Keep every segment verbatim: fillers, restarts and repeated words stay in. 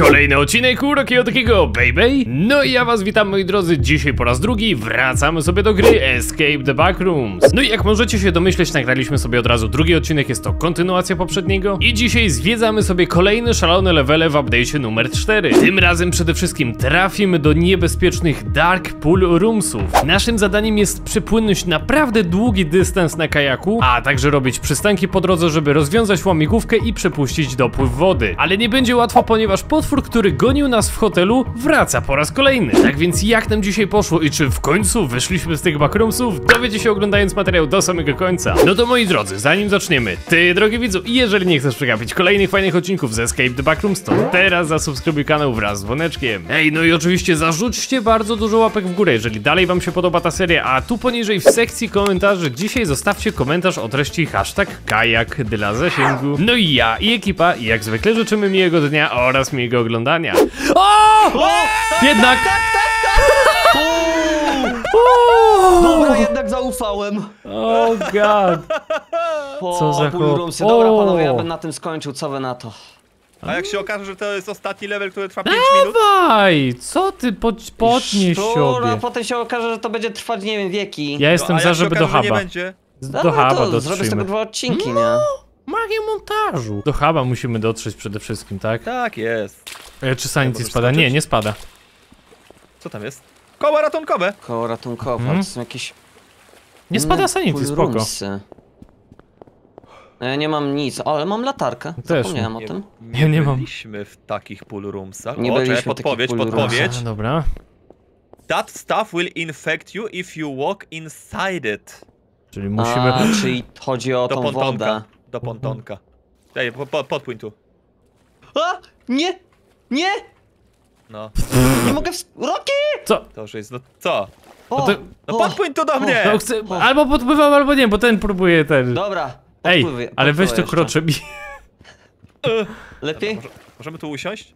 Kolejny odcinek Urokiego takiego baby. No i ja was witam, moi drodzy. Dzisiaj po raz drugi wracamy sobie do gry Escape the Backrooms. No i jak możecie się domyśleć, nagraliśmy sobie od razu drugi odcinek. Jest to kontynuacja poprzedniego. I dzisiaj zwiedzamy sobie kolejne szalone levele w update'cie numer cztery. Tym razem przede wszystkim trafimy do niebezpiecznych Dark Pool Roomsów. Naszym zadaniem jest przypłynąć naprawdę długi dystans na kajaku, a także robić przystanki po drodze, żeby rozwiązać łamigłówkę i przepuścić dopływ wody. Ale nie będzie łatwo, ponieważ potwór, który gonił nas w hotelu, wraca po raz kolejny. Tak więc jak nam dzisiaj poszło i czy w końcu wyszliśmy z tych backroomsów, dowiecie się oglądając materiał do samego końca. No to moi drodzy, zanim zaczniemy, ty drogi widzu, jeżeli nie chcesz przegapić kolejnych fajnych odcinków ze Escape the Backrooms, to teraz zasubskrybuj kanał wraz z dzwoneczkiem. Ej, no i oczywiście zarzućcie bardzo dużo łapek w górę, jeżeli dalej wam się podoba ta seria, a tu poniżej w sekcji komentarzy dzisiaj zostawcie komentarz o treści hashtag kajak dla zasięgu. No i ja i ekipa jak zwykle życzymy miłego dnia oraz miłego oglądania. O! o! Jednak! Tak, tak, tak, tak. O! Dobra, jednak zaufałem. O oh god. Co za chłop. Dobra panowie, ja bym na tym skończył, co wy na to? A jak się okaże, że to jest ostatni level, który trwa pięć minut? Dawaj! Co ty podnieś siobie? Potem się okaże, że to będzie trwać, nie wiem, wieki. Ja jestem no, za, żeby do huba. Do huba zrobię z tego dwa odcinki, no, nie? Magię montażu. Do huba musimy dotrzeć przede wszystkim, tak? Tak jest. E, czy sanity spada? Skończyć? Nie, nie spada. Co tam jest? Koła ratunkowe! Koła ratunkowe, hmm? To są jakieś... Nie spada sanity, spoko. Ja nie mam nic, ale mam latarkę. Też Zapomniałem nie, o tym. Nie, nie, nie byliśmy mam. w takich pool roomsach. Nie o, byliśmy czekaj, podpowiedź, podpowiedź. A, dobra. That stuff will infect you if you walk inside it. Czyli musimy... A, czyli chodzi o do tą pontonka. wodę. Do pontonka. Daj, po, po, podpłyń tu. A! Nie! Nie! No. Nie mogę w... Rocky! Co? To już jest, no co? O, no, to... no podpłyń tu do mnie! No, chcę... Albo podpływam, albo nie, bo ten próbuje ten... Dobra. Ej, podpływy, ale weź to krocze mi. Lepiej? Dobra, może, możemy tu usiąść?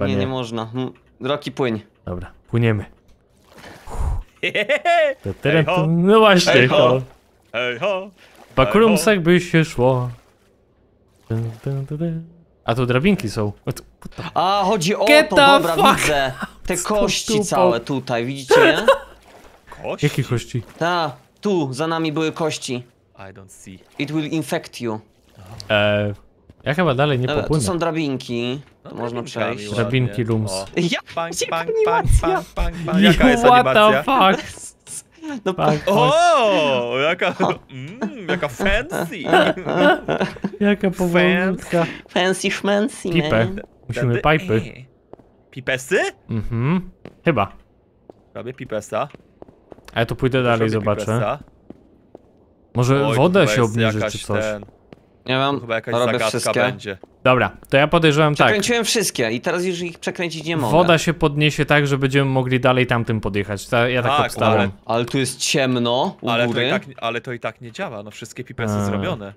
Nie, nie, nie można. Rocky, płyń. Dobra, płyniemy. To teren, hey, no właśnie. Hey, ho. Hey, ho. W backroomsach hey, by się szło. A tu drabinki są. A, chodzi o Get to, dobra, fuck. widzę. Te kości całe tutaj, widzicie, nie? Kości? Jakie kości? Ta, tu, za nami były kości. I don't see. It will infect you. Eee, ja chyba dalej nie popłynę. Tu są drabinki, to no, można przejść. Drabinki rooms. Ja, pang, pang, pang, pang, pang, pang. Jaka jest animacja? What the fuck? No, pang, o, pang. jaka, mm, jaka fancy. Jaka powolniutka. Fancy szmancy, man. Musimy pipy. Pipesy? Mhm, chyba. Robię pipesa. A ja tu pójdę dalej, Robię zobaczę. Pipesa. Może Oj, woda się obniży czy coś. Ten... Ja mam, chyba jakaś zagadka wszystkie. będzie. Dobra, to ja podejrzewam tak. Przekręciłem wszystkie i teraz już ich przekręcić nie mogę. Woda się podniesie tak, że będziemy mogli dalej tamtym podjechać. Ta, ja tak, tak obstawiam. Ale, ale tu jest ciemno u ale, góry. To tak, ale to i tak nie działa, no wszystkie pipesy A. zrobione.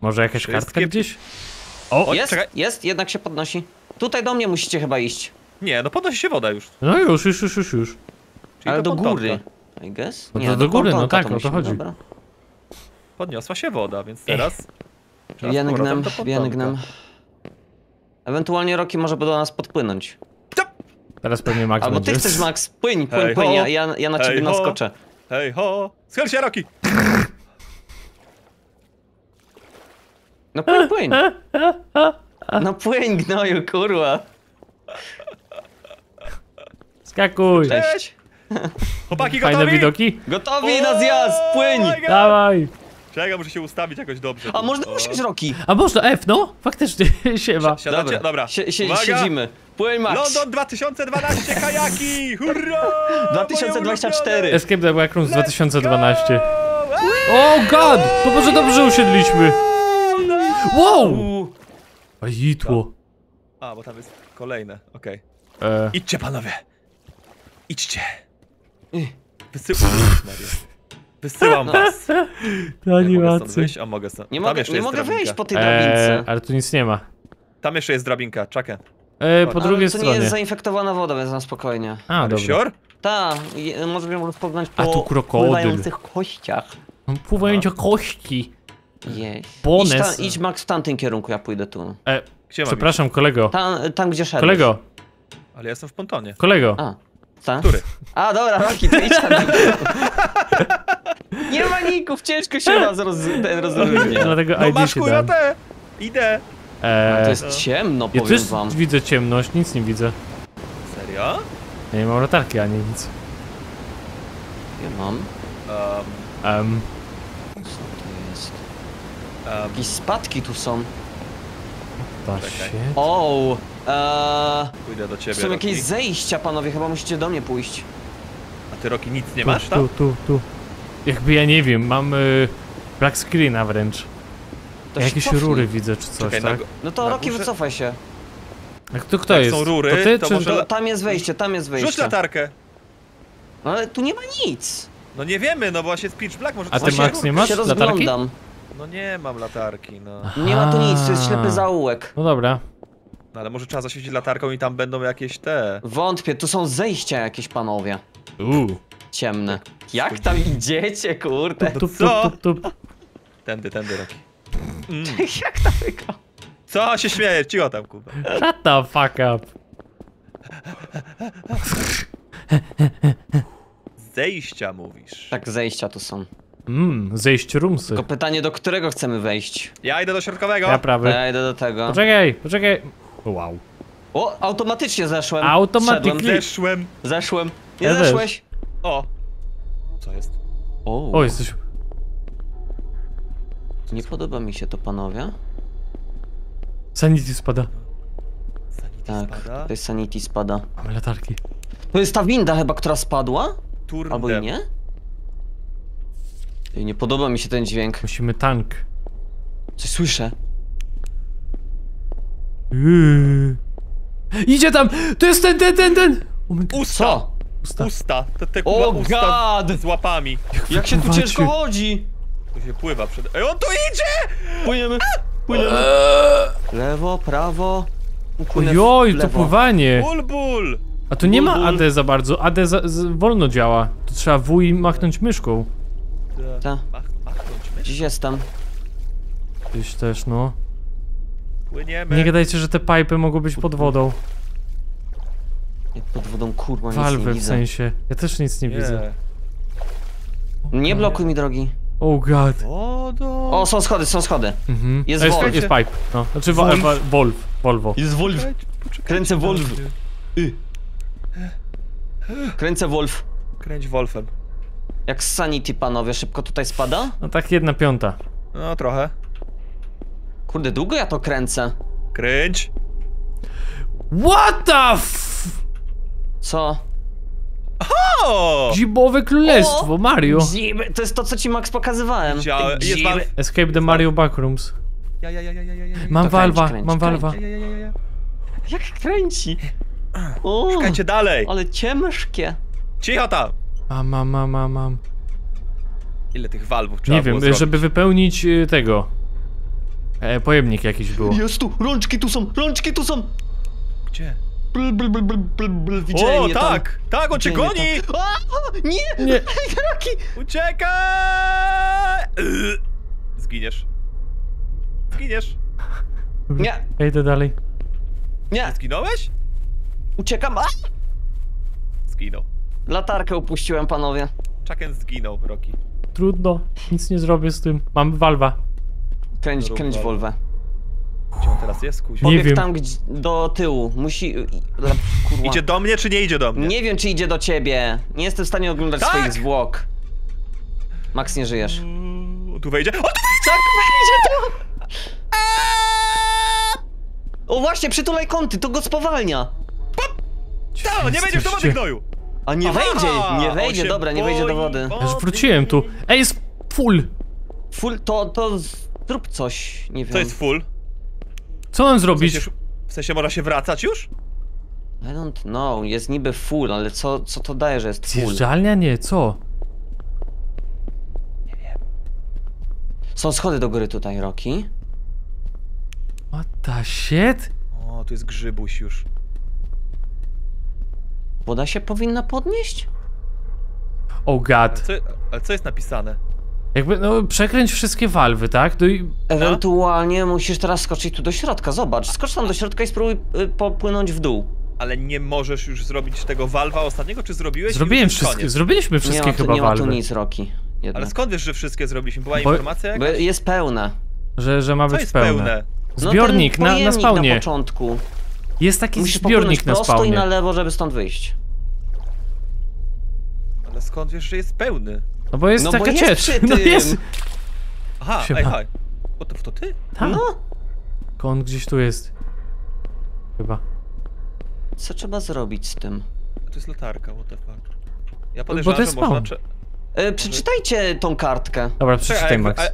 Może jakaś wszystkie kartka gdzieś? O, o jest, czekaj. jest, jednak się podnosi. Tutaj do mnie musicie chyba iść. Nie, no podnosi się woda już. No już, już, już, już. już. Czyli ale do góry. I guess? No nie, to do, do góry, no tak, to o to chodzi. Dobra. Podniosła się woda, więc teraz... Jęgnem, jęgnem. Ewentualnie Rocky może by do nas podpłynąć. Teraz pewnie Max Albo będzie. Ty chcesz, Max, płyń, płyń, hey, płyń, ja, ja, ja na ciebie hey, naskoczę. Hej ho! Schyl się, Rocky! No płyń, płyń! No płyń, gnoju, kurwa! Skakuj! Cześć! Chłopaki, gotowi? Fajne widoki? Gotowi na zjazd, płyń! Oh Dawaj! Czekaj, muszę się ustawić jakoś dobrze. A można usiąść, Rocky? A można, F, no? Faktycznie, siema. Si siadacie? Dobra, Dobra. Si si Uwaga. siedzimy. Płyń, Max. London dwa tysiące dwanaście, kajaki! Hurra! dwa tysiące dwadzieścia cztery. Escape the Backrooms dwa tysiące dwanaście. O god! To może dobrze usiedliśmy. Wow! A jitło. A, bo tam jest kolejne, okej. Okay. E... Idźcie, panowie. Idźcie. Wysył... Wysyłam no. was. To nie mogę stąd wyjść, a mogę stąd. Nie, mogę, nie mogę wyjść po tej drabince. Eee, ale tu nic nie ma. Tam jeszcze jest drabinka, czekaj. Eee, po drugiej ale stronie. To nie jest zainfektowana woda, więc na spokojnie. A, dobra. Tak, może ją rozpoznać po a tu krokodyl. pływających kościach. Pływające kości. Yes. Idź, tam, idź Max w tamtym kierunku, ja pójdę tu. Eee, Gdzie mam Przepraszam, iść? kolego. Tam, tam, gdzie szedłeś. Kolego. Ale ja jestem w pontonie. Kolego. A, co? Który? A, dobra, Rocky, to idź tam. Nie ma ników, ciężko się roz, roz, rozróżnia. No masz kurwa te. Idę. Eee, to jest ciemno, powiem ja wam. Widzę ciemność, nic nie widzę. Serio? Ja nie mam latarki, ani nic. Ja mam. Um. Um. Co to jest? Um. Jakieś spadki tu są. O, eee, pójdę do ciebie. Są jakieś Rocky. zejścia, panowie, chyba musicie do mnie pójść. A ty, Rocky, nic nie tu, masz, tam? Tu, tu, tu. Jakby ja nie wiem, mam y, black screena wręcz. To jakieś cofnij. rury widzę czy coś, okay, tak? Na, no to Rocky, górze... wycofaj się. A to kto Jak jest? Są rury, to ty, to czy... może... to, tam jest wejście, tam jest wejście. Rzuć latarkę. No, ale tu nie ma nic. No nie wiemy, no bo właśnie jest pitch black, może... A ty, Max, nie masz latarki? No nie mam latarki, no. Aha. Nie ma tu nic, to jest ślepy zaułek. No dobra. No ale może trzeba zaświecić latarką i tam będą jakieś te... Wątpię, tu są zejścia jakieś, panowie. Uuu. Ciemne. Jak tam idziecie, kurde? Tup, tup, tup, tup, tup, tup. Tędy, tędy, Rocky. Mm. Jak tam wygląda? Co się śmiejesz? Cicho tam, kurwa. Shut the fuck up. Zejścia mówisz. Tak, zejścia tu są. Mmm, zejść roomsy. Tylko pytanie, do którego chcemy wejść? Ja idę do środkowego. Ja prawy. Ja idę do tego. Poczekaj, poczekaj. Wow. O, automatycznie zeszłem. Automatycznie. Zeszłem. Zeszłem. Nie ja zeszłeś. Też. O. Co jest? O. O, jesteś. Nie podoba mi się to, panowie. Sanity spada. Sanity tak, spada. To jest sanity spada. Mamy latarki. To jest ta winda chyba, która spadła? Turn Albo i nie? Nie podoba mi się ten dźwięk. Musimy tank. Coś słyszę. Yy. Idzie tam! To jest ten, ten, ten, ten! Oh usta! Co? Usta. Usta. Te, te kuba, oh usta God. z łapami. Jak, Jak się tu ciężko chodzi! Tu się pływa przed... Ej, on tu idzie! Płyniemy! Płyniemy! Eee. Lewo, prawo... Ojoj, to pływanie! Bul, bul. A tu nie bul, ma A D za bardzo. A D za, za, wolno działa. Tu trzeba W i machnąć myszką. Ta. Dziś jestem. Dziś też, no. Płyniemy. Nie gadajcie, że te pipy mogą być pod wodą. Nie, pod wodą, kurwa, Walwy, nic nie w widzę. sensie. Ja też nic nie, nie. widzę. Okay. Nie blokuj mi drogi. Oh god. Wodą. O, są schody, są schody. Mhm. Jest, jest, Wolf. jest pipe. No. Znaczy Wolf. Wo Wolf. Volvo. Jest Wolf. Kręcę Wolf. Y. Kręcę Wolf. Kręć Wolfem. Jak z sanity, panowie, szybko tutaj spada? No tak, jedna piąta. No trochę. Kurde, długo ja to kręcę. Kręć. What the f... Co? O! Grzybowe Królestwo, o! Mario. Grzyby. To jest to, co ci, Max, pokazywałem. Grzyby. Escape the Mario Backrooms. Ja, ja, ja, ja, ja, ja, ja. Mam walwa, mam walwa. Ja, ja, ja, ja. Jak kręci? O, szukajcie dalej. Ale ciężkie. Cicho tam. A mam, mam, mam, mam. Ile tych walwów trzeba Nie wiem, zrobić? żeby wypełnić tego. E, pojemnik jakiś był. Jest tu, rączki tu są, rączki tu są. Gdzie? Bl, bl, bl, bl, bl. O, mnie tak, tam. tak, on cię goni. O, nie, nie. Rocky. Uciekaj! Zginiesz. Zginiesz. Nie. Ja idę dalej. Nie. Zginąłeś? Uciekam, a? Zginął. Latarkę upuściłem, panowie. Chucken zginął, Rocky. Trudno, nic nie zrobię z tym. Mam Walwa. Kręć, Rób kręć Volwę. Gdzie on teraz jest, kuźwa? Pobiegł tam gdzie, do tyłu. Musi... Kurwa. Idzie do mnie, czy nie idzie do mnie? Nie wiem, czy idzie do ciebie. Nie jestem w stanie oglądać tak! swoich zwłok. Max, nie żyjesz. Mm, tu wejdzie. O, tu wejdzie! Tak, wejdzie tu! O, właśnie, przytulaj kąty, to go spowalnia. No, nie wejdziesz do wody, gnoju! A nie Aha! wejdzie, nie wejdzie, dobra, nie boi, wejdzie do wody. Ja już wróciłem tu. Ej, jest full! Full, to, to zrób coś, nie wiem. Co jest full? Co mam zrobić? W sensie, w sensie można się wracać już? I don't know, jest niby full, ale co, co to daje, że jest full? Zjeżdżalnia? Nie, co? Nie wiem. Są schody do góry tutaj, Rocky. What the shit? O, tu jest Grzybuś już. Woda się powinna podnieść? Oh god. Ale co, ale co jest napisane? Jakby, no, przekręć wszystkie walwy, tak? No i... Ewentualnie musisz teraz skoczyć tu do środka, zobacz. Skocz tam do środka i spróbuj y, popłynąć w dół. Ale nie możesz już zrobić tego walwa ostatniego, czy zrobiłeś? Zrobiłem wszystkie, zrobiliśmy wszystkie nie ma tu, chyba nie ma tu walwy. Nic, Rocky. Jednak. Ale skąd wiesz, że wszystkie zrobiliśmy? Była Bo... informacja jakaś? Jest pełna. Że, że ma Co być jest pełne? pełne? Zbiornik no, na, na spawnie. Na początku. Jest taki musisz zbiornik na spawnie. Musisz i na lewo, żeby stąd wyjść. Ale skąd wiesz, że jest pełny? No bo jest no taka bo jest no jest. Aha, ej, haj. O, to, to ty? Tak. No. Tylko on gdzieś tu jest. Chyba. Co trzeba zrobić z tym? To jest latarka, what the fuck. Ja podejrzewam, bo to jest że można... Yy, przeczytajcie tą kartkę. Dobra, przeczytaj, Czeka, Max. A,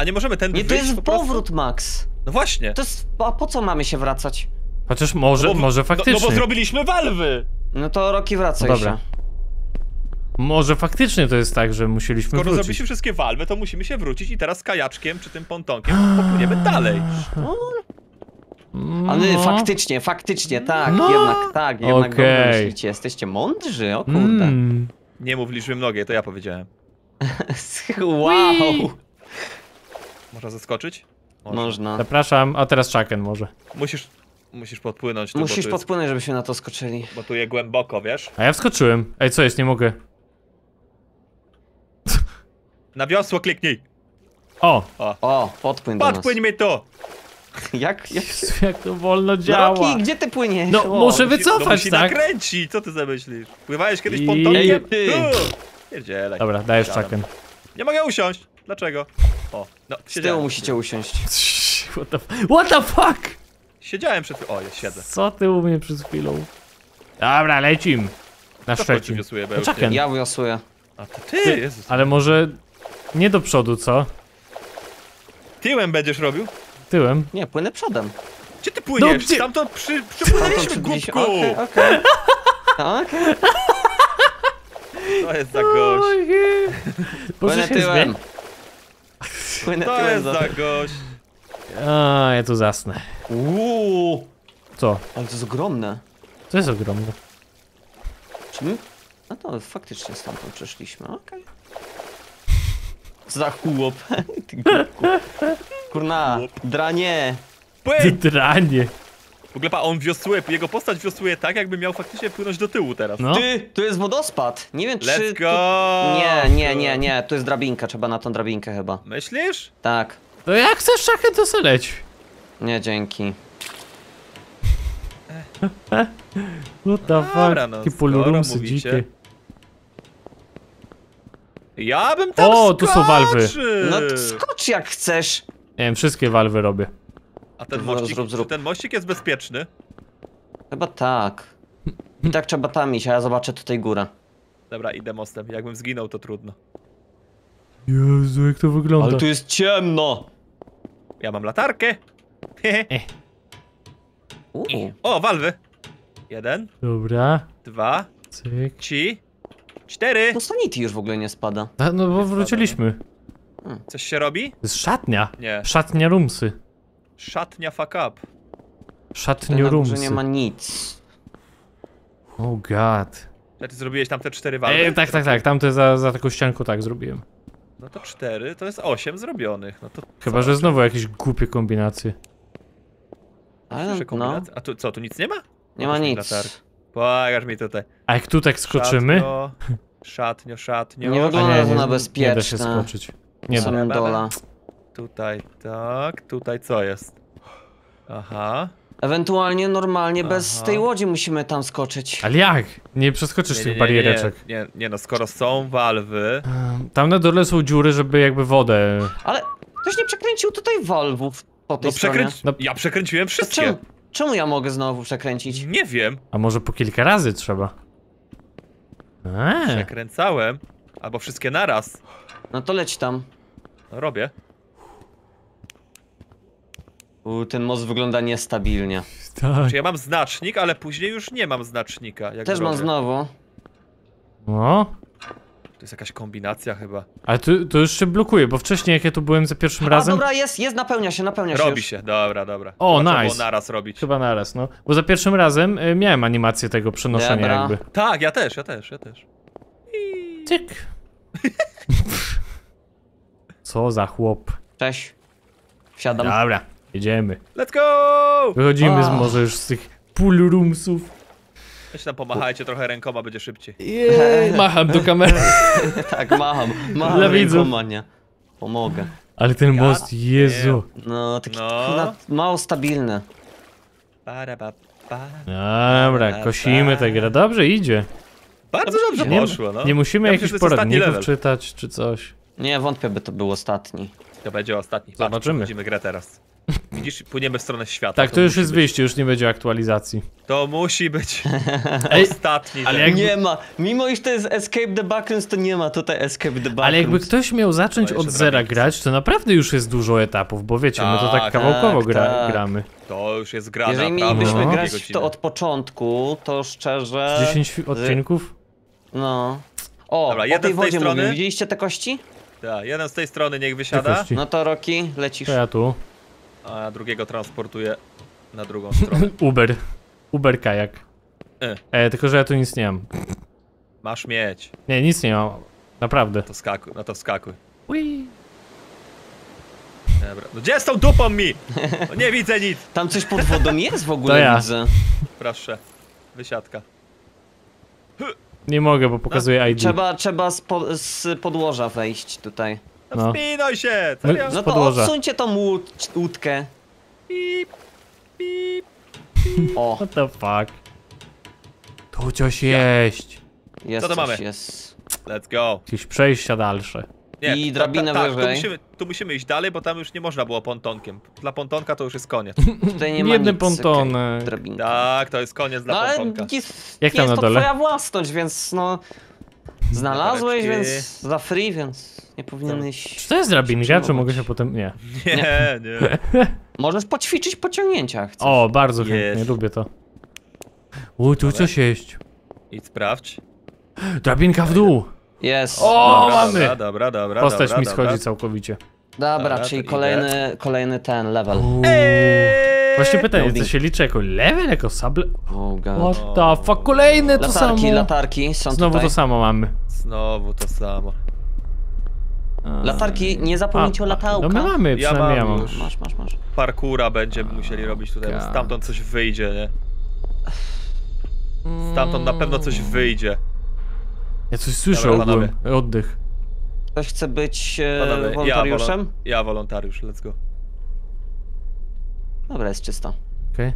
a nie możemy ten. Nie, to jest po powrót, Max. No właśnie. To jest, a po co mamy się wracać? Chociaż może, no bo, może faktycznie. No, no bo zrobiliśmy walwy. No to Rocky, wracaj no dobra. się. Może faktycznie to jest tak, że musieliśmy Skoro wrócić. Skoro zrobiliśmy wszystkie walwy, to musimy się wrócić i teraz kajaczkiem czy tym pontonkiem popłyniemy dalej. No. No. Ale faktycznie, faktycznie, tak, no. jednak, tak, jednak okay. Dobrze myślicie. Jesteście mądrzy, o kurde. Mm. Nie mów liczby mnogiej, to ja powiedziałem. Wow! Wee. Można zaskoczyć? Można. Można. Zapraszam, a teraz Chucken może. Musisz, musisz podpłynąć. Tu, musisz podpłynąć, jest... żebyśmy na to skoczyli. Bo tu je głęboko, wiesz? A ja wskoczyłem. Ej, co jest? Nie mogę. Na wiosło kliknij. O! O, o podpłyń do nas. Podpłyń mi to! Jak, jak... Jezu, jak to wolno działa. No, Rocky, gdzie ty płyniesz? No, o, muszę wycofać, no, musi tak? nakręci, co ty zamyślisz? Pływałeś kiedyś I... pontonie? Ty! Pierdzielaj. Dobra, dajesz Chucken. Nie mogę usiąść. Dlaczego? O, no, siedziałem. Z tyłu musicie usiąść. What the, What the fuck? Siedziałem przed chwilą. O, ja siedzę. Co ty u mnie przed chwilą? Dobra, lecim. Na szczęście. No, ja wiosłuję. A to ty? ty Jezus. Ale może nie do przodu, co? Tyłem będziesz robił? Tyłem? Nie, płynę przodem. Gdzie ty płyniesz? No, tam to przy, przypłynęliśmy, głupku! Okej, okej. To jest za gość. Płynę tyłem. Płynę to tyłem jest za gość. A, ja tu zasnę. Uuu. Co? Ale to jest ogromne. To jest ogromne. Czy my? No to faktycznie stamtąd przeszliśmy, okej. Okay. Za chłop. Ty głupku. Kurna, dranie! Dranie! W ogóle pa, on wiosłuje, jego postać wiosłuje tak, jakby miał faktycznie płynąć do tyłu teraz. No. Ty, tu jest wodospad! Nie wiem, Let's czy... Let's go! Tu... Nie, nie, nie, nie, tu jest drabinka, trzeba na tą drabinkę chyba. Myślisz? Tak. No jak chcesz Chucken, to se leć. Nie, dzięki. What the fuck, no, poolroomsy dzikie. Ja bym tam O, skoczył. tu są walwy. No skocz jak chcesz. Nie wiem, wszystkie walwy robię. A ten mościk, zrób, zrób. Czy ten mościk jest bezpieczny? Chyba tak. I tak trzeba tam iść, a ja zobaczę tutaj górę. Dobra, idę mostem. Jakbym zginął, to trudno. Jezu, jak to wygląda. Ale tu jest ciemno. Ja mam latarkę. e. O, walwy. Jeden. Dobra. Dwa. Cyk. Ci. Cztery! To sanity już w ogóle nie spada. A, no bo nie wróciliśmy. Spada, no. hmm. Coś się robi? To jest szatnia. Nie. Szatnia roomsy. Szatnia fuck up. Szatnia roomsy. Że nie ma nic. Oh god. Ty zrobiłeś tam te cztery walki? E, tak, tak, tak. Tamte za, za taką ścianką tak zrobiłem. No to cztery, to jest osiem zrobionych. No to Chyba, że znowu jakieś głupie kombinacje. Ale kombinacje? A tu co, tu nic nie ma? Nie ma nic. Latarki. Pokaż mi tutaj. A jak tu tak skoczymy? Szatnio, szatnio, szatnio. Nie wygląda to na bezpieczne. Nie da się skoczyć. Nie da. Tutaj, tak, tutaj co jest? Aha. Ewentualnie normalnie Aha. bez tej łodzi musimy tam skoczyć. Ale jak? Nie przeskoczysz nie, nie, tych bariereczek. Nie, nie, nie, no skoro są walwy... Tam na dole są dziury, żeby jakby wodę... Ale ktoś nie przekręcił tutaj walwów po tej no, stronie. No ja przekręciłem wszystkie. Czemu ja mogę znowu przekręcić? Nie wiem. A może po kilka razy trzeba? Eee. Przekręcałem. Albo wszystkie naraz. No to leć tam. No robię. U, ten most wygląda niestabilnie. Tak. Znaczy, ja mam znacznik, ale później już nie mam znacznika. Jak Też robię. mam znowu. No. To jest jakaś kombinacja chyba. Ale to, to już się blokuje, bo wcześniej jak ja tu byłem za pierwszym A, razem... A dobra, jest, jest, napełnia się, napełnia się Robi już. się, dobra, dobra. O, chyba nice. Trzeba naraz robić. Chyba naraz, no. Bo za pierwszym razem y, miałem animację tego przenoszenia dobra. jakby. Tak, ja też, ja też, ja też. I... Cyk. Co za chłop. Cześć. Wsiadam. Dobra, jedziemy. Let's go! Wychodzimy z, może już z tych pool roomsów. Weź tam pomachajcie trochę rękoma, będzie szybciej. Jej, macham do kamery. Tak, macham. Macham rękoma, nie. Pomogę. Ale ten God most, Jezu. No, taki no. mało stabilny. Dobra, kosimy tę grę. Dobrze idzie. Bardzo dobrze nie, poszło, no. Nie musimy ja jakichś poradników czytać, czy coś. Nie, wątpię, by to był ostatni. To będzie ostatni. Patrz, zobaczymy. Widzimy grę teraz. Widzisz, płyniemy w stronę świata. Tak, to, to już jest wyjście, już nie będzie aktualizacji. To musi być ostatni. Ale jak... nie ma. Mimo iż to jest Escape the Backrooms, to nie ma tutaj Escape the Backrooms. Ale jakby ktoś miał zacząć od zera grać, to naprawdę już jest dużo etapów, bo wiecie, tak, my to tak kawałkowo tak, gra, tak. gramy. To już jest gra. Jeżeli mielibyśmy no. grać w to od początku, to szczerze... dziesięć odcinków? No. O, dobra, o tej wodzie mówię. Widzieliście te kości? Tak, jeden z tej strony niech wysiada. No to Rocky, lecisz. To ja tu. A drugiego transportuję na drugą stronę. Uber. Uber kajak. Y. E, tylko że ja tu nic nie mam. Masz mieć. Nie, nic nie mam. Naprawdę. To skakuj, no to wskakuj. Ui. Dobra. No gdzie z tą dupą mi? No nie widzę nic. Tam coś pod wodą jest w ogóle, to ja widzę. Proszę. Wysiadka. Nie mogę, bo pokazuję no. I D. Trzeba, trzeba z, po, z podłoża wejść tutaj. No wspinaj się! Co ja... No to odsuńcie tą łód, łódkę. Pip, pip, pip. O. What the fuck? Tu coś jeść. Jest, co to mamy? Jest. Let's go. Jakieś przejścia dalsze. Nie, i drabinę ta, ta, ta, wyżej. Tu musimy, tu musimy iść dalej, bo tam już nie można było pontonkiem. Dla pontonka to już jest koniec. Tutaj nie ma jednym pontonem. Okay. Tak, to jest koniec no, dla ale pontonka. Jest, jak tam jest na dole? To twoja własność, więc no... Znalazłeś, Zatareczki. Więc za free, więc nie powinieneś... Czy to jest drabinka, czy mogę się potem... Nie. Nie, nie. nie. Możesz poćwiczyć pociągnięcia. O, bardzo chętnie, lubię to. U, tu dobra. Coś jeść. Idź sprawdź. Drabinka w dół. Jest. O, dobra, mamy. Dobra, dobra, dobra. Postać dobra, mi schodzi dobra. Całkowicie. Dobra, dobra czyli kolejny, kolejny ten level. Właśnie pytanie, to się liczy jako level, jako sable? Oh god. What the fuck, kolejne latarki, to samo. Latarki, latarki są Znowu tutaj. to samo mamy. Znowu to samo. A... Latarki, nie zapomnijcie o latałkach. No my mamy, przynajmniej ja mam. Ja masz, masz, masz. Parkura będziemy musieli robić tutaj, bo stamtąd coś wyjdzie, nie? Stamtąd na pewno coś wyjdzie. Ja coś słyszę ogólnie, oddech. Ktoś chce być e, wolontariuszem? Ja, wolon ja wolontariusz, let's go. Dobra, jest czysto. Okej. Okay.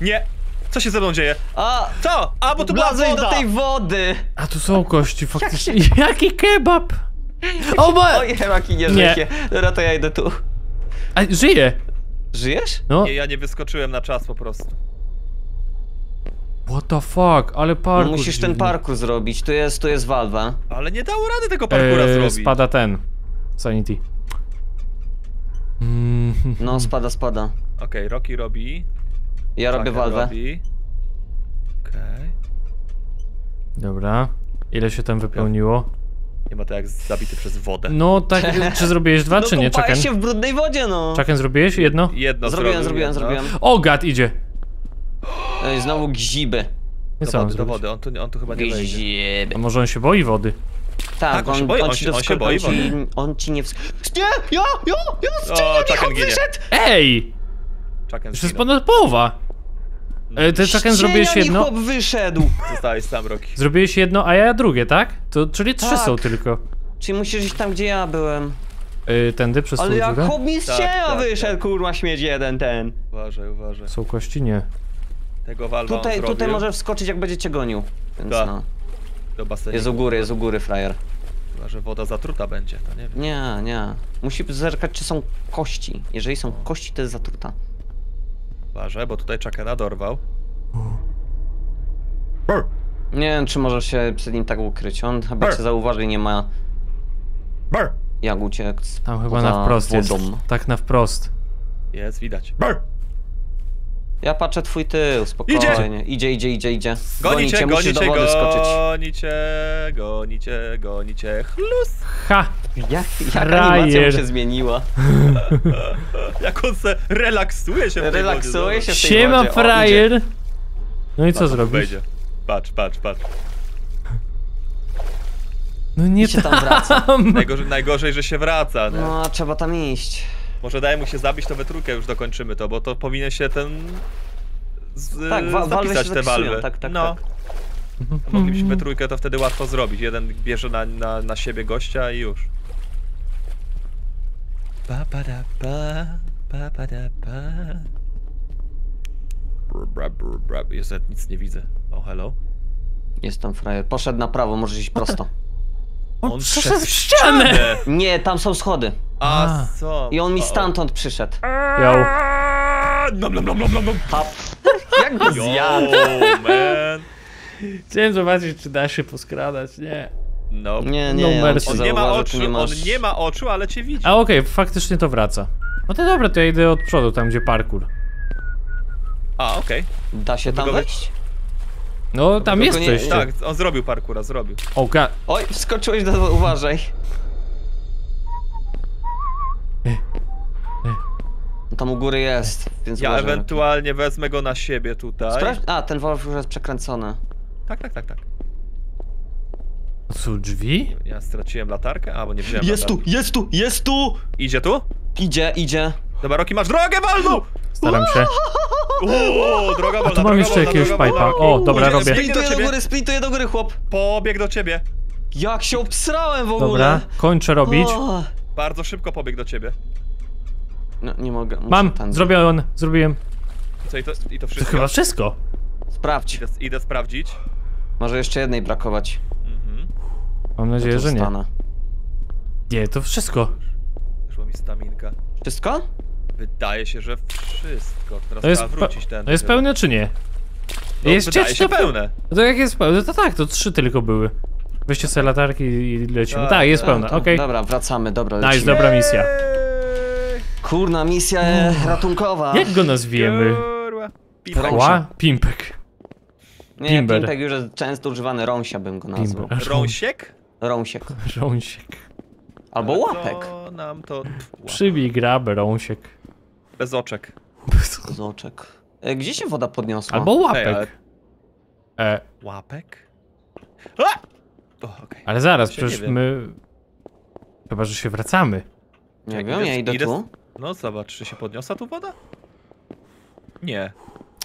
Nie! Co się ze mną dzieje? A! Co? A, bo tu była woda! do tej wody! A tu są kości, faktycznie. Jak się... Jaki kebab! O, ma... Oj, Rocky nie żyje. Dobra, to ja idę tu. A, żyje! Żyjesz? No. Nie, ja nie wyskoczyłem na czas po prostu. What the fuck, ale parkour. No musisz ten parkour zrobić, tu jest, tu jest walwa. Ale nie dało rady tego parkoura eee, zrobić. Spada ten. Sanity. No, spada, spada. Okej, okay, Rocky robi. Ja Chucken robię walwę. Okej. Okay. Dobra. Ile się tam wypełniło? Nie ma to jak zabity przez wodę. No tak, czy zrobiłeś dwa, no, czy nie? Chucken się w brudnej wodzie, no. Chucken zrobiłeś jedno? Jedno zrobiłem, zrobiłem, jedno. zrobiłem. O, gad idzie. No i znowu gziby. Nie co do wody, on tu, on tu chyba nie wejdzie. A może on się boi wody? Tak, tak on, on się boi, on, on, się, on się boi on ci, on ci nie wsk... Nie! Ja! Ja! Ja! Chucken ginie. Wyszedł! Ej! Chucken już jest ponad połowa! E, ty Chucken zrobiłeś jedno... chłop wyszedł! Zostałeś sam, Rocky. Zrobiłeś jedno, a ja drugie, tak? To, czyli trzy tak. są tylko. Czyli musisz iść tam, gdzie ja byłem. E, tędy przez Ale jak chłop mi z cienia tak, wyszedł, tak. kurwa śmieć jeden ten. Uważaj, uważaj. Są kości? Nie. Tego walwa tutaj, tutaj może wskoczyć, jak będzie cię gonił. Więc da. no. Do basenu. Jest u góry, jest u góry, frajer. Chyba, że woda zatruta będzie, to nie wiem. Nie, nie. Musi zerkać, czy są kości. Jeżeli są kości, to jest zatruta. Uważaj, bo tutaj Chuckena dorwał. Nie wiem, czy możesz się przed nim tak ukryć. On chyba cię zauważy, nie ma jak uciec. Tam chyba na wprost wodą. jest. Tak na wprost. Jest, widać. Ja patrzę twój tył, spokojnie. Idzie, idzie, idzie, idzie. idzie. Gonicie, gonicie, musisz gonicie, do wody skoczyć. Gonicie, gonicie, gonicie. Chlus! Ha! Jak, jak animacja mu się zmieniła. Jak on se relaksuje się w tej relaksuje wodzie, się w tej Siema, wodzie. frajer! O, no i co patrz, zrobisz? Wejdzie. Patrz, patrz, patrz. No nie się tam, tam wraca. Najgorzej, najgorzej, że się wraca. Nie? No, trzeba tam iść. Może daj mu się zabić, to we trójkę już dokończymy to, bo to powinien się ten... Z... Tak, wa zapisać się te walwy. Tak, tak, no. Tak. Moglibyśmy we trójkę to wtedy łatwo zrobić. Jeden bierze na, na, na siebie gościa i już. Pa, pa, da, pa, pa, pa, da, pa. Brr, brr, brr, brr. Jezu, nic nie widzę. O, oh, hello. Jest tam frajer. Poszedł na prawo, możesz iść prosto. On, on przeszedł w ścianę. ścianę! Nie, tam są schody. A, A. co? I on mi stamtąd przyszedł. Yo. Nom, nom, nom, nom, nom. Jak go zjadł? Man. Chciałem zobaczyć, czy da się poskradać, nie. No, nie, nie, no, on, on, nie ma oczu, nie masz... on nie ma oczu, ale cię widzi. A okej, okay, faktycznie to wraca. No to dobra, to ja idę od przodu, tam gdzie parkour. A, okej. Okay. Da się tam wejść? No, tam jest nie, coś. Tak, on zrobił parkoura, zrobił. Okay. Oj, wskoczyłeś, do... uważaj. Tam u góry jest, więc ja uważam, ewentualnie jak... wezmę go na siebie tutaj. Sprawdź... A, ten Wolf już jest przekręcony. Tak, tak, tak, tak. Są drzwi? Ja straciłem latarkę, albo nie wziąłem Jest latarki. tu, jest tu, jest tu! Idzie tu? Idzie, idzie. Dobra, Rocky, masz drogę wolną! Staram się. Uuu, droga wolna, a tu mam jeszcze wolna, jakiegoś pipe'a. O, dobra, robię. Sprintuję do góry, sprintuję do góry, chłop. Pobieg do ciebie. Jak się obsrałem w ogóle. Dobra, kończę robić. O. Bardzo szybko pobieg do ciebie. No, nie mogę. Mam, zrobiłem, zrobiłem. Co, i to, i to wszystko? To chyba wszystko. Sprawdź. Idę, idę sprawdzić. Może jeszcze jednej brakować. Mhm. Mam nadzieję, że nie. Nie, to wszystko. Wyszła mi staminka. Wszystko? Wydaje się, że wszystko. Teraz to trzeba wrócić ten. To jest chyba pełne, czy nie? No, jest wydaje się pełne. To jak jest pełne, to tak, to trzy tylko były. Weźcie sobie latarki i lecimy. Tak, tak jest tak, pełne, okej. Okay. Dobra, wracamy, dobra, lecimy. Nice, dobra misja. Kurna, misja Uff. ratunkowa. Jak go nazwiemy? Kurwa, Pimpek. Nie, Pimber. Pimpek już jest często używany, Rąsia bym go nazwał. Rąsiek? Rąsiek. Rąsiek. Albo łapek. To nam to... Przybij grabę, Rąsiek. Bez oczek. Bez oczek. E, gdzie się woda podniosła? Albo łapek. Hey, ale... e. Łapek? O, okay. Ale zaraz, ja przecież my... Wiem. Chyba, że się wracamy. Nie Jak wiem, idę, ja idę, idę tu. No zobacz, czy się podniosła tu woda? Nie.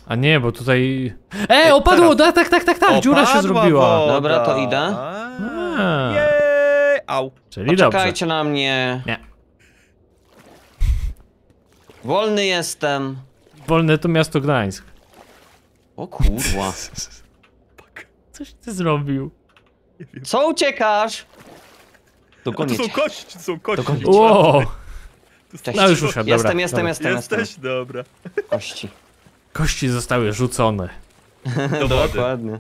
A nie, bo tutaj... E, opadło! Teraz... Tak, tak, tak, tak, opadła dziura się zrobiła. Woda. Dobra, to idę. A. Jej, au. Czyli Poczekajcie dobrze. na mnie. Nie. Wolny jestem. Wolne to miasto Gdańsk. O kurwa. Coś ty zrobił. Co uciekasz? To są kości, to są kości. Wow. No już usiadł, dobra. Jestem, jestem, jestem. Jesteś, dobra. Kości. Kości zostały rzucone. Do Dokładnie.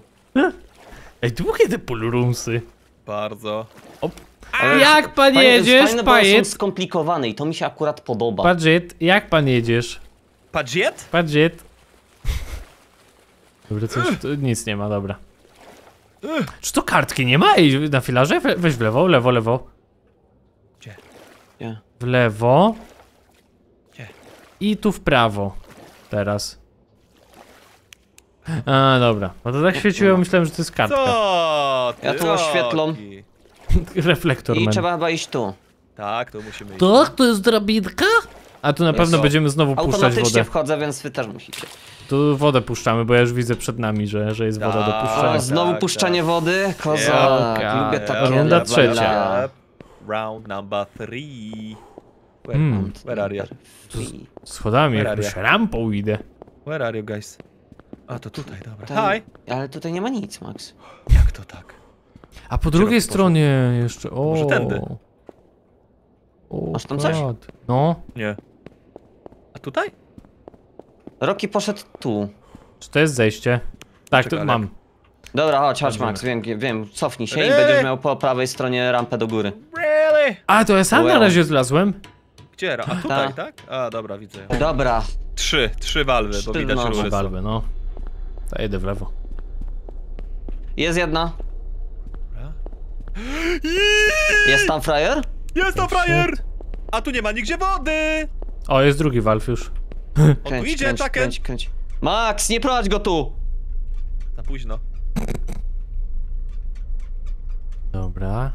Ej, długie te pool roomsy. Bardzo. Op. A jak pan panie, jedziesz, pajet? Są skomplikowane i to mi się akurat podoba. Pajet, jak pan jedziesz? Pajet? Pajet. Dobra, coś, nic nie ma, dobra. Czy to kartki nie ma? Ej, na filarze? Weź w lewo, lewo, lewo. Gdzie? Gdzie? W lewo. Gdzie? I tu w prawo. Teraz. A, dobra. Bo to tak świeciło, myślałem, że to jest kartka. Co? Ja tu oświetlą. Reflektor. I man. trzeba chyba iść tu. Tak, to musimy iść. Tak? To jest drabinka? A tu na pewno Jezu. będziemy znowu puszczać wodę. Automatycznie wchodzę, więc wy też musicie. Tu wodę puszczamy, bo ja już widzę przed nami, że, że jest woda do puszczenia. O, znowu tak, puszczanie tak. wody? Kozak, yeah, lubię takie. Yeah, Runda trzecia. Round number three. Where, hmm. where are you? Z schodami, jakbyś rampą idę. Where are you guys? A to tutaj, dobra. Tutaj, Hi. Ale tutaj nie ma nic, Max. Jak to tak? A po drugiej stronie jeszcze, o. Może tędy? O, masz tam coś? No. Nie. A tutaj? Rocky poszedł tu. Czy to jest zejście? Tak, Czeka, tu mam. Dobra, chodź, chodź Max, wiem, wiem, cofnij się really? i będziesz miał po prawej stronie rampę do góry. Really? A, to ja sam well. na razie zlazłem. Gdzie? A tutaj, Ta. tak? A, dobra, widzę. Dobra. Trzy, trzy walwy, trzy, bo widać no. Trzy walwy, no. To jedę w lewo. Jest jedna. Jest tam frajer? Jest tam frajer! A tu nie ma nigdzie wody! O, jest drugi walw już. Kręć, On tu idzie, kręć, tak kręć, kręć. Max, nie prowadź go tu! Za późno. Dobra.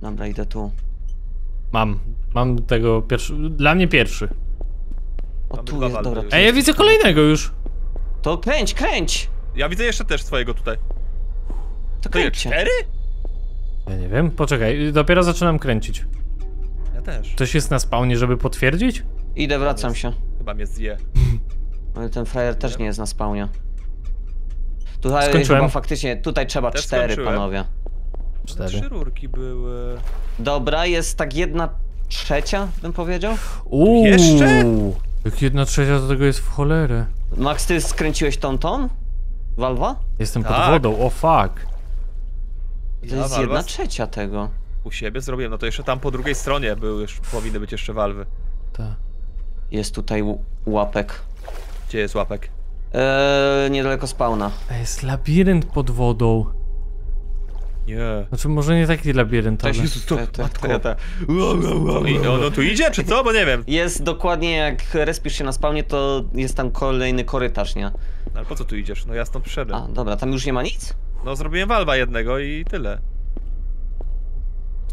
Dobra, idę tu. Mam, mam tego pierwszy, dla mnie pierwszy. O, tam tu jest, walki. Dobra. Tu Ej, ja widzę kolejnego już. To kręć, kręć! Ja widzę jeszcze też swojego tutaj. To, to kręć się. Cztery? Ja nie wiem, poczekaj, dopiero zaczynam kręcić. Ja też. Ktoś jest na spawnie, żeby potwierdzić? Idę, wracam się. Chyba mnie zje. Ale ten frajer też nie jest na spawnie. Tutaj skończyłem. Chyba faktycznie, tutaj trzeba też cztery, skończyłem. Panowie. Cztery. Trzy rurki były. Dobra, jest tak jedna trzecia, bym powiedział. Uuu, jeszcze? Jak jedna trzecia do tego jest w cholerę. Max, ty skręciłeś tą ton? Walwa? Jestem tak. Pod wodą, o oh, fuck. To ja jest walwa? Jedna trzecia tego. U siebie zrobiłem, no to jeszcze tam po drugiej stronie były, już powinny być jeszcze walwy. Tak. Jest tutaj łapek. Gdzie jest łapek? Eee, niedaleko spawna. To jest labirynt pod wodą. Nie. Znaczy może nie taki labirynt, ale... Jezus, to, matko. No, no tu idzie, czy co? Bo nie wiem. Jest dokładnie, jak respisz się na spawnie, to jest tam kolejny korytarz, nie? No, ale po co tu idziesz? No ja stąd przyszedłem. A, dobra, tam już nie ma nic? No zrobiłem walba jednego i tyle.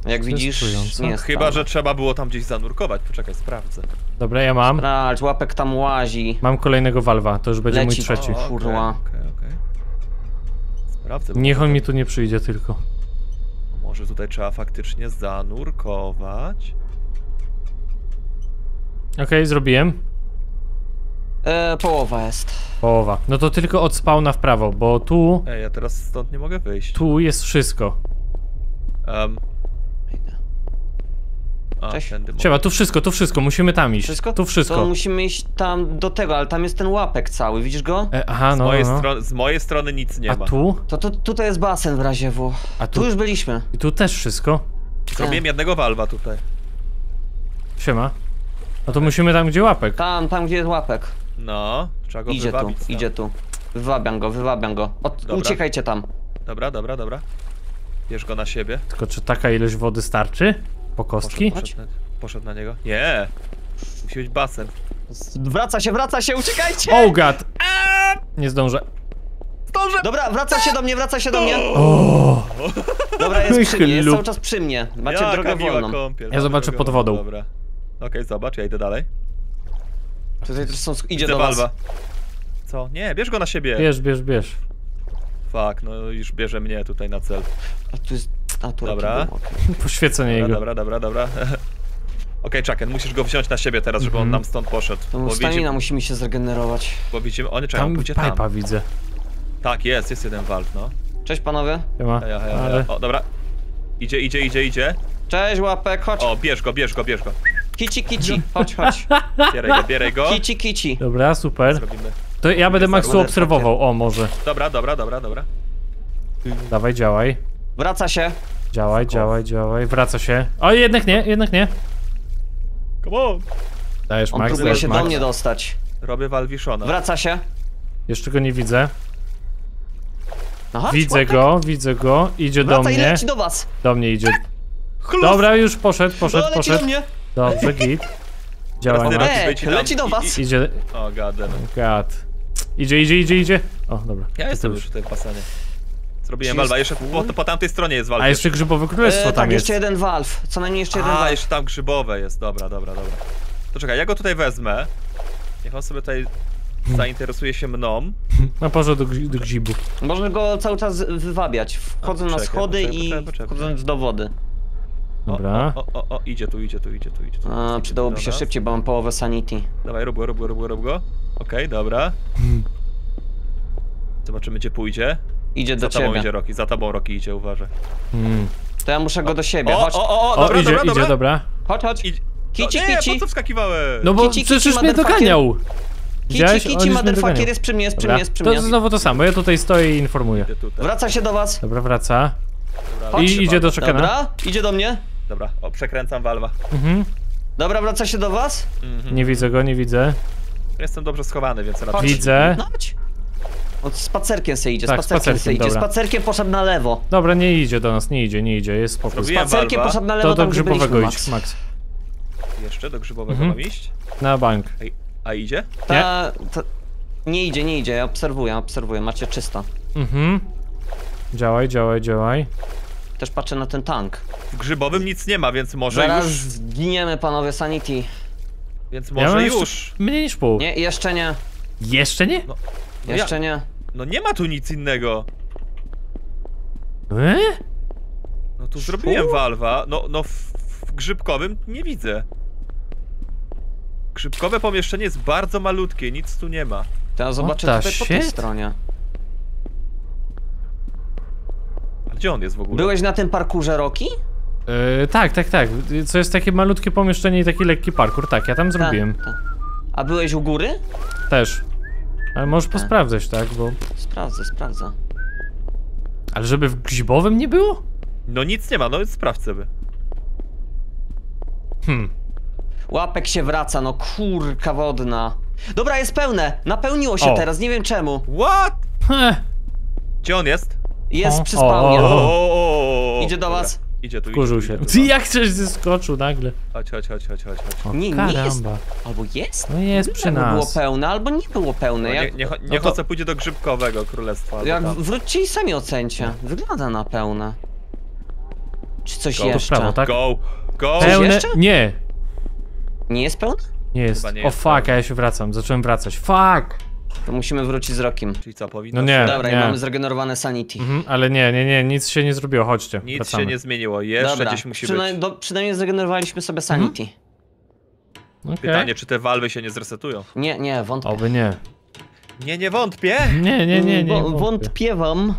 Jak to widzisz, jest nie jest chyba, tam. Że trzeba było tam gdzieś zanurkować. Poczekaj, sprawdzę. Dobra, ja mam. Sprawdź, łapek tam łazi. Mam kolejnego walwa, to już będzie leci. Mój trzeci. O, okay, okay, okay. Sprawdzę. Niech on mi tu nie przyjdzie tylko. Może tutaj trzeba faktycznie zanurkować. Okej, okay, zrobiłem. E, połowa jest. Połowa. No to tylko od spawna w prawo, bo tu... Ej, ja teraz stąd nie mogę wyjść. Tu jest wszystko. Um. A, trzeba, tu wszystko, tu wszystko, musimy tam iść. Wszystko? Tu wszystko. To musimy iść tam do tego, ale tam jest ten łapek cały, widzisz go? E, aha, z no, mojej no. Z mojej strony nic nie A ma. A tu? To, to tutaj jest basen w razie W. A tu? Tu już byliśmy. I tu też wszystko. Zrobiłem e. jednego walwa tutaj. Siema. No to e. musimy tam, gdzie łapek. Tam, tam gdzie jest łapek. No, trzeba go idzie wywabić. Idzie tu, tam. idzie tu. Wywabiam go, wywabiam go. Od, uciekajcie tam. Dobra, dobra, dobra. Bierz go na siebie. Tylko czy taka ilość wody starczy? Po kostki? Poszedł, poszedł, na, poszedł na niego. Nie! Musi być basen. Wraca się, wraca się, uciekajcie! Oh god! Eee! Nie zdążę. Zdążę! Dobra, wraca się do mnie, wraca się do mnie! O! Dobra, jest przy mnie, jest cały czas przy mnie. Macie Jaka drogę wolną. Kąpiel. Ja zobaczę pod wodą. Dobra. Okej, okay, zobacz, ja idę dalej. Tutaj też są... Idzie Widzę do was. Balba. Co? Nie, bierz go na siebie! Bierz, bierz, bierz. Fuck, no już bierze mnie tutaj na cel. A tu jest... A, tu dobra. Okay. Poświecenie jego. Dobra, dobra, dobra. Okej, Chucken, musisz go wziąć na siebie teraz, żeby mm -hmm. on nam stąd poszedł. Bo stamina musimy się zregenerować. Bo widzimy, on czeka, pójdzie tam. Pipa widzę. Tak, jest, jest jeden walk, no. Cześć panowie. Siema. Heja, heja, heja. O, dobra. Idzie, idzie, idzie, idzie. Cześć łapek, chodź. O, bierz go, bierz go, bierz go. Kici, kici, chodź, chodź. Bieraj go, bieraj go. Kici, kici. Dobra, super. Zrobimy. To ja będę Maxu obserwował, o może. Dobra, dobra, dobra, dobra. Dawaj, działaj. Wraca się. Działaj, Skąd? działaj, działaj, wraca się. O, jednak nie, jednak nie. Come on. Dajesz, Max. On próbuje się Max. do mnie dostać. Robię walwiszona. Wraca się. Jeszcze go nie widzę. Aha, widzę człowiek. go, widzę go, idzie wraca do mnie. Wraca i leci do was. Do mnie idzie. Chlus. Dobra, już poszedł, poszedł, no, leci poszedł. Do mnie. Dobrze, git. Działaj, Max. Leci, leci do was. I, i, idzie. O, oh, god, oh, god. Idzie, idzie, idzie, idzie. O, dobra. Ja jestem już tutaj pasany. Zrobiłem walwa, jeszcze po, po tamtej stronie jest walwa. A jeszcze Grzybowe Królestwo eee, tam tak, jest. jeszcze jeden walw, co najmniej jeszcze jeden A, walw. jeszcze tam grzybowe jest, dobra, dobra, dobra. To czekaj, ja go tutaj wezmę. Niech on sobie tutaj zainteresuje się mną. Na parze do, do grzibu. Można go cały czas wywabiać, wchodząc na schody poczekaj, poczekaj, poczekaj, i wchodząc do wody. Dobra. O, o, o, o, idzie tu, idzie tu, idzie tu, idzie tu. A, przydałoby się szybciej, bo mam połowę sanity. Dawaj, rób go, rób go, rób go, rób go. Okej, okay, dobra. Zobaczymy, gdzie pójdzie. Idzie do ciebie. Za tobą idzie Rocky, za tobą Rocky idzie, uważaj. Hmm. To ja muszę go do siebie, chodź. O, o, o, o, dobra, o idzie, dobra, idzie, dobra. Chodź, chodź. Idzie. Kici, no, nie, kici. Po co wskakiwałeś? No bo kici, przecież kici, mnie doganiał. Kici, kici, motherfucker jest przy mnie, jest przy mnie, jest przy mnie. To znowu to samo, ja tutaj stoję i informuję. Wraca się do was. Dobra, wraca. Dobra, I idzie do Chuckena. Dobra, idzie do mnie. Dobra, o, przekręcam walwa. Mhm. Dobra, wraca się do was. Mhm. Nie widzę go, nie widzę. Jestem dobrze schowany, więc raczej. Widzę. On spacerkiem se idzie, tak, spacerkiem, spacerkiem se idzie, dobra. Spacerkiem poszedł na lewo. Dobra, nie idzie do nas, nie idzie, nie idzie, jest spokój. Spacerkiem poszedł na lewo, to do tam, grzybowego idź, Max. Max. Jeszcze do grzybowego mhm. mam iść? Na bank. A, a idzie? Ta, ta, nie idzie, nie idzie, ja obserwuję, obserwuję, macie czysto. Mhm. Działaj, działaj, działaj. Też patrzę na ten tank. W Grzybowym nic nie ma, więc może zaraz już... Zaraz zginiemy, panowie Sanity. Więc może ja już. Mniej niż pół. Nie, jeszcze nie. Jeszcze nie? No, no jeszcze ja... nie. No nie ma tu nic innego. E? No tu zrobiłem walwa. No, no w, w Grzybkowym nie widzę. Grzybkowe pomieszczenie jest bardzo malutkie, nic tu nie ma. Teraz zobaczę tutaj po tej stronie. A gdzie on jest w ogóle? Byłeś na tym parkurze, Rocky? Yy, tak, tak, tak. Co jest takie malutkie pomieszczenie i taki lekki parkour. Tak, ja tam zrobiłem. Ta, ta. A byłeś u góry? Też. Ale możesz ta. posprawdzać, tak? Bo... Sprawdzę, sprawdzę. Ale żeby w Grzyzbowym nie było? No nic nie ma, no sprawdź sobie. Hmm. Łapek się wraca, no kurka wodna. Dobra, jest pełne. Napełniło się o. teraz, nie wiem czemu. What? Heh. Gdzie on jest? Jest o, przy spawnie. Idzie do was. Idzie tu, Wkurzył idzie, się. Idzie tu, Ty jak coś zeskoczył nagle. Chodź, chodź, chodź, chodź, chodź. O, nie, nie jest. Albo jest? No jest przy nas. Było pełne, albo nie było pełne. Jak... No, nie, nie, niech no to... pójdzie do Grzyzbowego Królestwa. Jak wróćcie i sami ocencie. Wygląda na pełne. Czy coś go, jeszcze? Prawo, tak? Go, go. Pełne? Jeszcze? Nie. Nie jest pełne? Nie jest. Nie o jest fuck, pełne. A ja się wracam. Zacząłem wracać. Fuck! To musimy wrócić z Rokiem. Czyli co, powinno? No nie, Dobra, nie. i mamy zregenerowane Sanity. Mhm, ale nie, nie, nie, nic się nie zrobiło, chodźcie. Nic wracamy. się nie zmieniło, jeszcze Dobra. gdzieś musi Przyna być. Do, przynajmniej zregenerowaliśmy sobie Sanity. Mhm. Pytanie, okay. czy te walwy się nie zresetują? Nie, nie, wątpię. Oby nie. Nie, nie wątpię? Nie, nie, nie, nie, nie wątpię. Wątpię wam.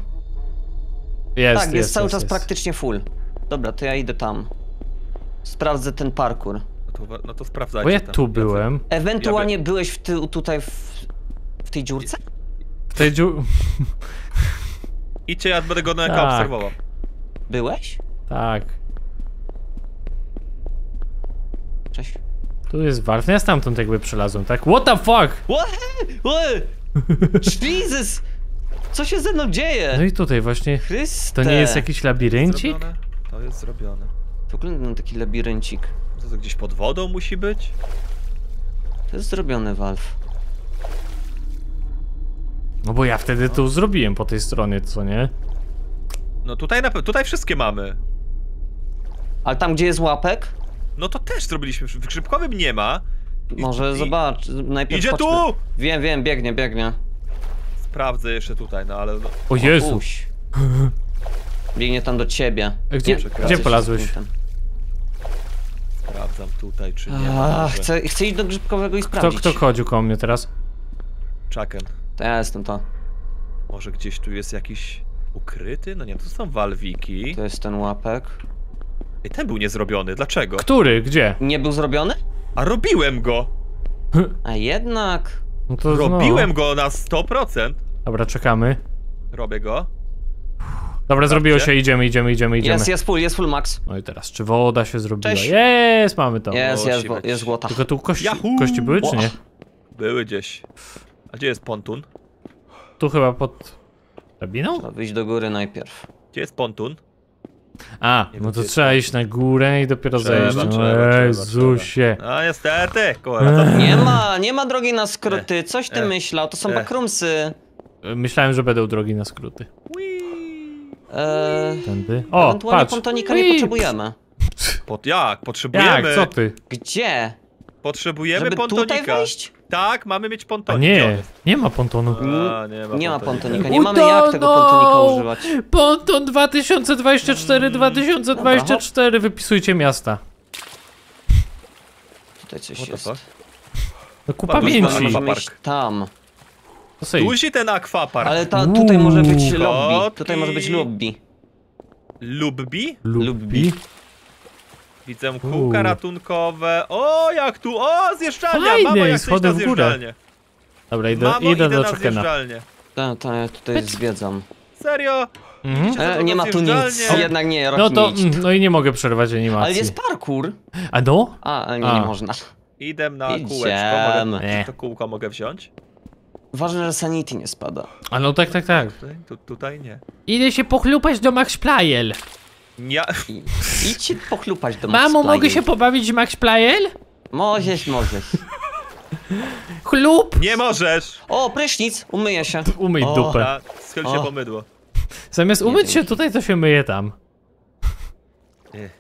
Jest, tak, jest, jest cały jest, czas jest. praktycznie full. Dobra, to ja idę tam. Sprawdzę ten parkour. No to, no to sprawdzajcie. Bo ja tam. tu byłem. Ewentualnie ja by... byłeś w ty, tutaj w... W tej dziurce? W tej dziurce. Idźcie, ja będę go na tak. obserwował. Byłeś? Tak. Cześć. Tu jest warf. Ja stamtąd jakby przelazłem, tak? What the fuck? What? What? Jesus! Co się ze mną dzieje? No i tutaj właśnie. Chryste. To nie jest jakiś labiryncik? Zrobione? To jest zrobione. Wygląda na taki labiryncik. To, to gdzieś pod wodą musi być? To jest zrobione, Valve. No bo ja wtedy tu zrobiłem po tej stronie, co nie? No tutaj na, tutaj wszystkie mamy. Ale tam gdzie jest łapek? No to też zrobiliśmy, w Grzybkowym nie ma. I, Może i... zobacz, najpierw Idzie chodźmy. tu! Wiem, wiem, biegnie, biegnie. Sprawdzę jeszcze tutaj, no ale... O Jezu! O, biegnie tam do ciebie. Gdzie, gdzie polazłeś? Sprawdzam tutaj, czy nie ma. A, chcę, chcę iść do Grzybkowego i sprawdzić. Kto, kto chodził koło mnie teraz? Chucken. To ja jestem to. Może gdzieś tu jest jakiś ukryty? No nie, to są walwiki. To jest ten łapek. I ten był niezrobiony, dlaczego? Który? Gdzie? Nie był zrobiony? A robiłem go! A jednak... No to robiłem znowu. go na sto procent! Dobra, czekamy. Robię go. Dobra, Sprawdźcie. zrobiło się, idziemy, idziemy, idziemy, idziemy. Jest, jest full, jest full, Max. No i teraz, czy woda się zrobiła? Jest, mamy to. Jest, jest, jest złota. Tylko tu kości, kości były, czy nie? Były gdzieś. A gdzie jest pontun? Tu chyba pod... drabiną? Trzeba wyjść do góry najpierw. Gdzie jest pontun? A, nie no to trzeba iść na górę i dopiero trzeba, zejść. Trzeba, Jezusie. Trzeba. No niestety, kurwa. Eee. Nie ma, nie ma drogi na skróty. Eee. Coś ty eee. myślał, to są eee. backroomsy. Myślałem, że będą drogi na skróty. Eee, Tędy. O, ewentualnie patrz. pontonika Whee. nie potrzebujemy. Pod jak? Potrzebujemy. Jak? Co ty? Gdzie? Potrzebujemy Żeby pontonika. Tutaj wejść? Tak, mamy mieć pontonik. Nie, nie ma pontonu. A, nie, ma nie ma pontonika, nie mamy jak tego pontonika używać. Ponton dwa tysiące dwadzieścia cztery, dwa tysiące dwadzieścia cztery, wypisujcie miasta. Tutaj coś jest. No ku pamięci. Tam. Duzi ten akwapark. Ale ta, tutaj może być lobby. Tutaj może być lobby. Lubbi? Lubbi. Widzę kółka Uuu. ratunkowe. O, jak tu! O, zjeżdżalnia! Fajne, Mamo, jak coś na zjeżdżalnię. Dobra, idę, Mamo, idę, idę do Chuckena. Ta, ta, ja tutaj Pyt. zwiedzam. Serio? Mhm. E, nie ma tu nic, jednak nie, Rocky, no to, nie idź. No i nie mogę przerwać animacji. Ale jest parkour. A no? A, ale nie, nie można. Idę na Idziemy. kółeczko, mogę, to kółko mogę wziąć? Ważne, że Sanity nie spada. A no tak, tak, tak. Tutaj, tu, tutaj nie. Idę się pochlupać do Maxplaier. Ja... I, idź pochlupać do Maxplaier. Mamo, mogę się pobawić Maxplaier? Możesz, możesz. Chlup! Nie możesz! O, prysznic! Umyję się. Umyj o. dupę. Schyl się po mydło. Zamiast umyć się tutaj, to się myje tam.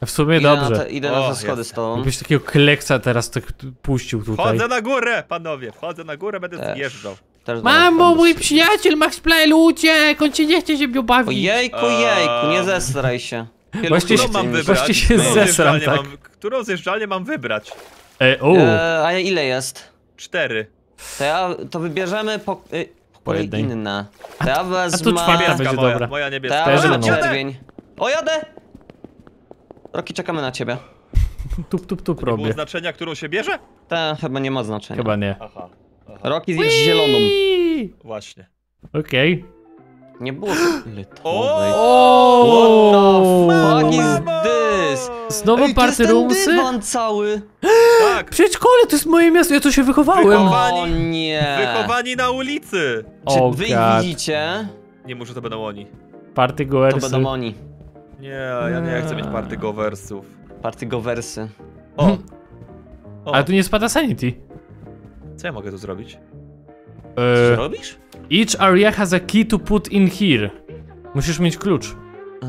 W sumie idę dobrze. Na te, idę o, na te schody z tobą. Jakbyś takiego kleksa teraz tak puścił tutaj. Wchodzę na górę, panowie, wchodzę na górę, będę też zjeżdżał. Też mamo, mój przyjaciel Maxplaier uciekł, on cię nie chce się bawić. Ojejku, jejku, nie zestraj się. Właśnie się, mam właśnie się zesram, tak? Mam, którą zjeżdżalnię mam wybrać? E, o. E, a ile jest? Cztery. To, ja, to wybierzemy po... Y, po jednej. Inna. To ja wezmę... A, a tu będzie moja, dobra. Moja niebieska. To ja wezmę czerwień. O, jadę! Rocky, czekamy na ciebie. Tup, tup, tup robię. Było znaczenia, którą się bierze? Ta chyba nie ma znaczenia. Chyba nie. Aha, aha. Rocky zjedz zieloną. Właśnie. Okej. Okay. Nie było letowej. Ooooooo! What the fuck is this? Znowu ej, party roomsy? To jest ten cały. Tak. Przedszkole, to jest moje miasto, ja tu się wychowałem. Wychowani, o nie. Wychowani na ulicy. Czy oh wy God. Widzicie? Nie, może to będą oni. Party goersy. To będą oni. Nie, ja nie, nie chcę mieć party goersów. Party goersy. O. o. Ale tu nie spada sanity. Co ja mogę tu zrobić? Co robisz? Each area has a key to put in here. Musisz mieć klucz. Eee,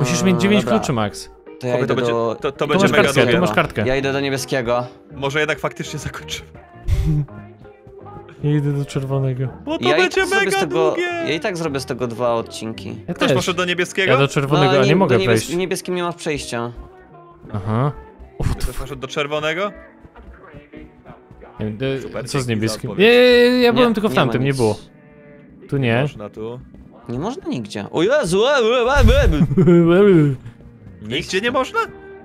Musisz mieć dziewięć dobra. Kluczy, Max. To, ja to, będzie, do... to, to będzie mega kartkę, to masz kartkę. Ja idę do niebieskiego. Może jednak faktycznie zakończymy. Ja idę do czerwonego. Bo to ja będzie mega tego... długie. Ja i tak zrobię z tego dwa odcinki. Ja Ktoś też. Poszedł do niebieskiego? Ja do czerwonego, no, nie, a nie mogę niebiesk... przejść. Niebieskim nie masz przejścia. Aha. Ktoś poszedł do czerwonego? Super, co z niebieskim? Nie, ja byłem nie, tylko w tamtym, nie, nie było. Tu nie. Nie można tu. Nie można nigdzie. O Jezu! Nigdzie nie można?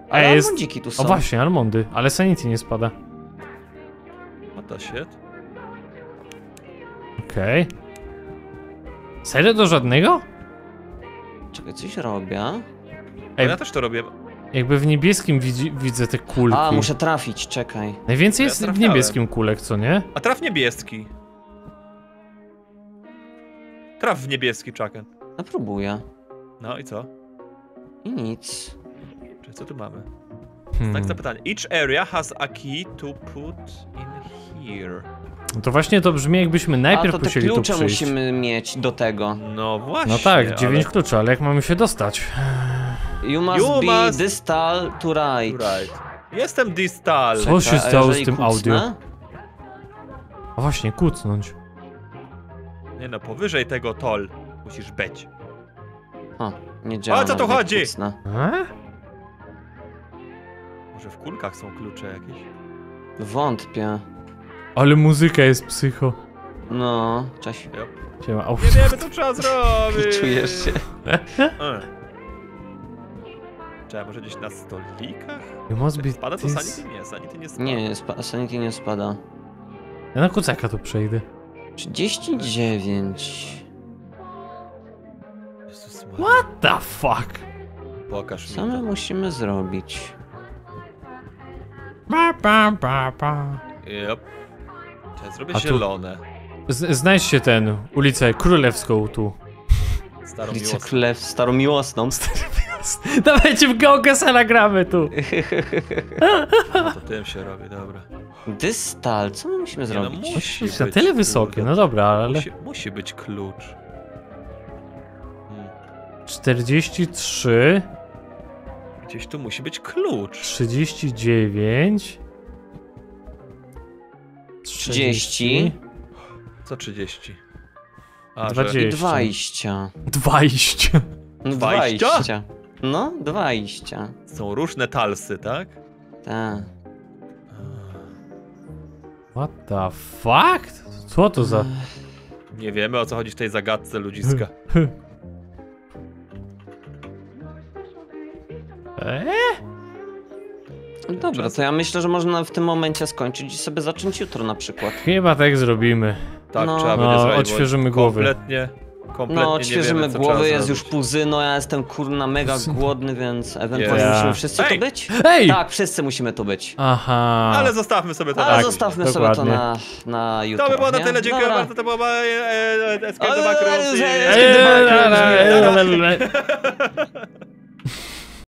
Ale jest... almondziki tu są. O właśnie, almondy. Ale sanity nie spada. What the shit? Okej. Okay. Serio do żadnego? Czekaj, coś robię. Ej, ja też to robię. Jakby w niebieskim widzi, widzę te kulki. A, muszę trafić, czekaj. Najwięcej ja jest trafiałem. W niebieskim kulek, co nie? A traf niebieski. Traf w niebieski, Chucken. No próbuję. No i co? I nic. Czy co tu mamy? Hmm. Znak zapytania. Each area has a key to put in here. No to właśnie to brzmi, jakbyśmy najpierw musieli tu przyjść. A to te klucze musimy mieć do tego. No właśnie. No tak, dziewięć ale... kluczy, ale jak mamy się dostać? You must you be must... distal to right. to right. Jestem distal. Co się stało z tym kucnę? Audio? A właśnie, kucnąć. Nie no, powyżej tego tol musisz być. O, nie działa. A co tu chodzi? Może w kulkach są klucze jakieś? Wątpię. Ale muzyka jest psycho. No, cześć. Yep. Siema. Nie wiemy, co trzeba zrobić. Czujesz się? Trzeba może gdzieś na stolikach? Be... Spada to sanity? Nie, sanity nie spada. Nie, spa sanity nie spada. Ja na kucaka tu przejdę. trzydzieści dziewięć. Jezus, what the fuck? Pokaż mi. Co my musimy zrobić? Ba, ba, ba, ba. Yep. Ja zrobię zielone. Z znajdźcie ten, ulicę Królewską tu. Starą ulicę Klew, starą miłosną. Dawajcie w geokesa nagramy tu. No to tym się robi, dobra. Dystal, co my musimy nie zrobić? No musi być na tyle klucz. Wysokie, no dobra, ale... Musi, musi być klucz. Hmm. czterdzieści trzy. Gdzieś tu musi być klucz. trzydzieści dziewięć. trzydzieści. Co trzydzieści? A, dwadzieścia. dwadzieścia. dwadzieścia. dwadzieścia? No, dwadzieścia. Są różne talsy, tak? Tak. What the fuck? Co to za... Nie wiemy, o co chodzi w tej zagadce ludziska. Eee? Dobra, to ja myślę, że można w tym momencie skończyć i sobie zacząć jutro na przykład. Chyba tak zrobimy. Tak, no. Trzeba będzie no, odświeżymy głowy. Kompletnie. Kompletnie no, odświeżymy głowy, jest już puzyno, ja jestem kurna mega głodny, więc ewentualnie yeah. musimy wszyscy Ej! To być? Ej! Tak, wszyscy musimy to być. Aha. Ale zostawmy sobie to, Ale tak, zostawmy dokładnie. Sobie to na, na YouTube. To by było na tyle, dziękuję Dobra. Bardzo, to było Escape the Backrooms.